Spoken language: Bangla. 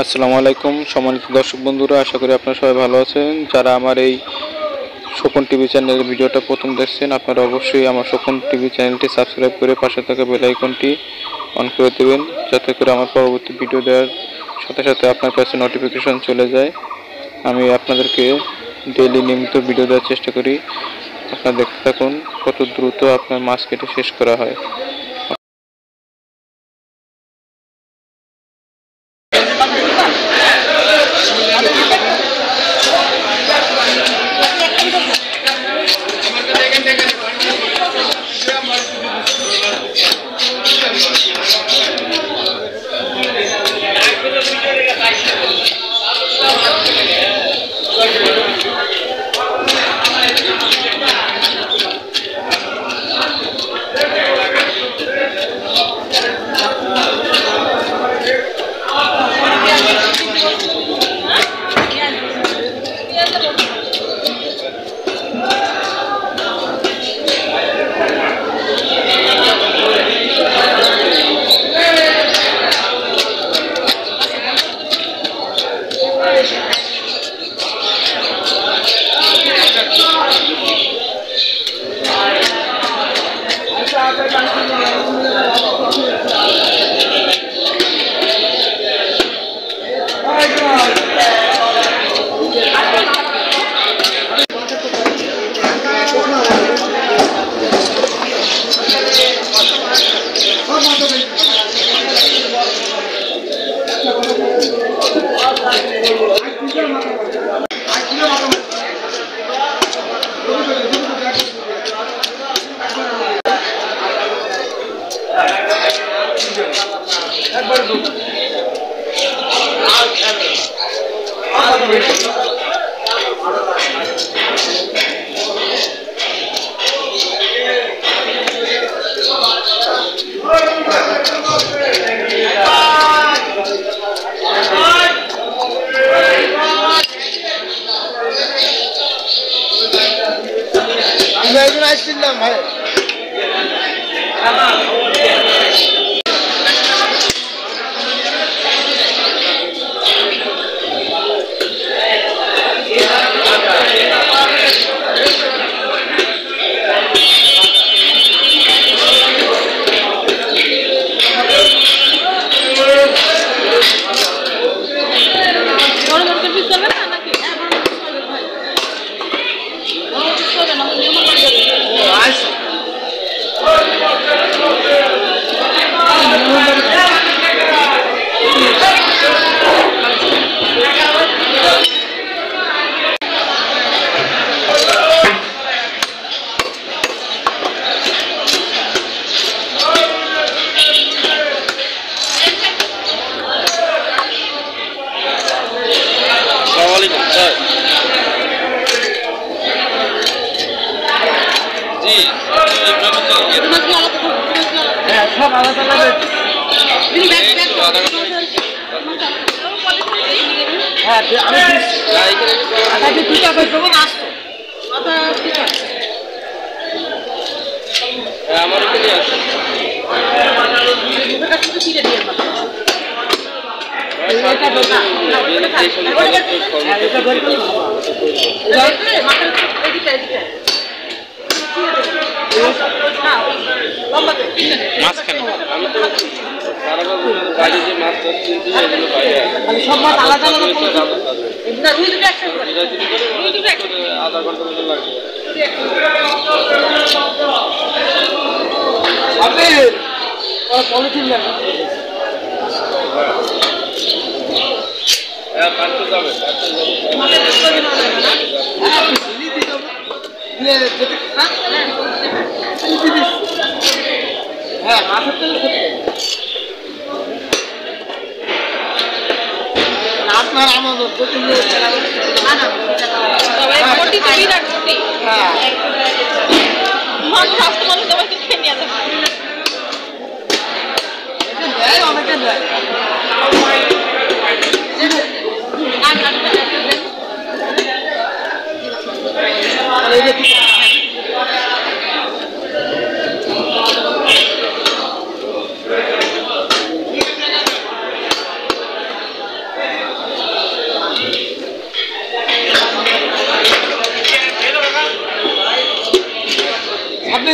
আসসালামু আলাইকুম সম্মানিত দর্শক বন্ধুরা, আশা করি আপনারা সবাই ভালো আছেন। যারা আমার এই সকন টিভি চ্যানেলের ভিডিওটা প্রথম দেখছেন, আপনারা অবশ্যই আমার সকন টিভি চ্যানেলটি সাবস্ক্রাইব করে পাশে থাকা বেল আইকনটি অন করে দেবেন, যাতে করে আমার পরবর্তী ভিডিও দেওয়ার সাথে সাথে আপনার কাছে নোটিফিকেশন চলে যায়। আমি আপনাদেরকে ডেইলি নিয়মিত ভিডিও দেওয়ার চেষ্টা করি, আপনারা দেখতে থাকুন কত দ্রুত আপনার মাছ কেটে শেষ করা হয়।